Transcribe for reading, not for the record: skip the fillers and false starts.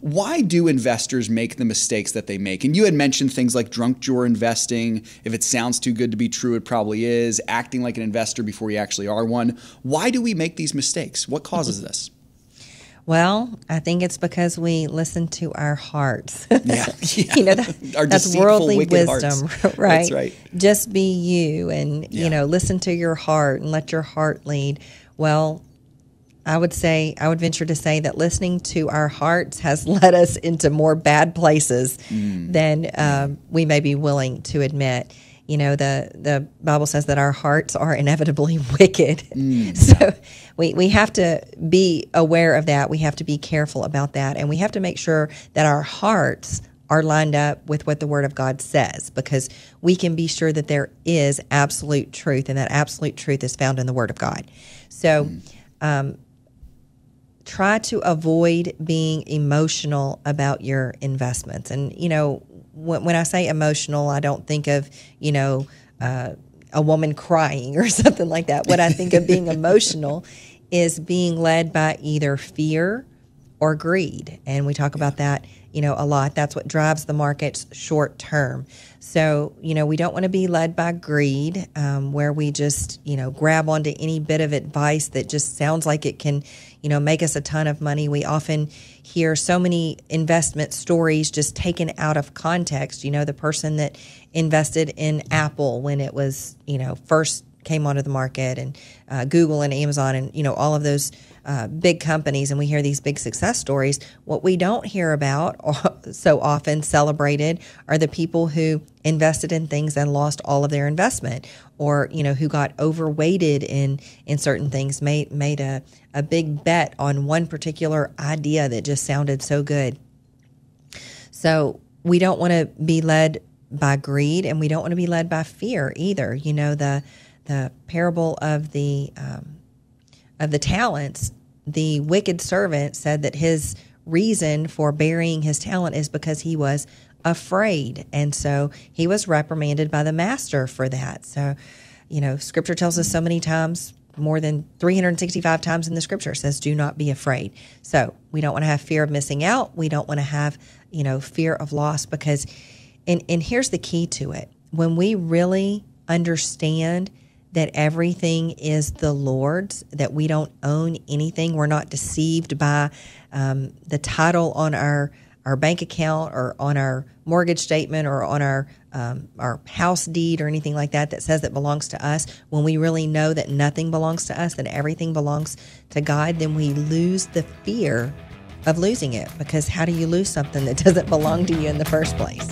Why do investors make the mistakes that they make? And you had mentioned things like drunk drawer investing. If it sounds too good to be true, it probably is. Acting like an investor before you actually are one. Why do we make these mistakes? What causes this? Well, I think it's because we listen to our hearts. Yeah. You know, that's worldly wisdom, right? That's right. Just be you and, you know, listen to your heart and let your heart lead. Well, I would venture to say that listening to our hearts has led us into more bad places than we may be willing to admit. You know, the Bible says that our hearts are inevitably wicked. So we have to be aware of that. We have to be careful about that. And we have to make sure that our hearts are lined up with what the Word of God says, because we can be sure that there is absolute truth, and that absolute truth is found in the Word of God. So try to avoid being emotional about your investments. And, you know, when I say emotional, I don't think of, you know, a woman crying or something like that. What I think of being emotional is being led by either fear or greed. And we talk about that, you know, a lot. That's what drives the markets short term. So, you know, we don't want to be led by greed, where we just, you know, grab onto any bit of advice that just sounds like it can, you know, make us a ton of money. We often hear so many investment stories just taken out of context. You know, the person that invested in Apple when it was, you know, first came onto the market, and Google and Amazon and, you know, all of those big companies. And we hear these big success stories. What we don't hear about or so often celebrated are the people who invested in things and lost all of their investment, or, you know, who got overweighted in certain things, made a big bet on one particular idea that just sounded so good. So we don't want to be led by greed, and we don't want to be led by fear either. You know, the parable of the talents, the wicked servant said that his reason for burying his talent is because he was afraid. And so he was reprimanded by the master for that. So, you know, Scripture tells us so many times, more than 365 times in the Scripture, says, do not be afraid. So we don't want to have fear of missing out. We don't want to have, you know, fear of loss, because, and here's the key to it. When we really understand that everything is the Lord's, that we don't own anything, we're not deceived by the title on our bank account or on our mortgage statement or on our house deed or anything like that that says it belongs to us. When we really know that nothing belongs to us, that everything belongs to God, then we lose the fear of losing it, because how do you lose something that doesn't belong to you in the first place?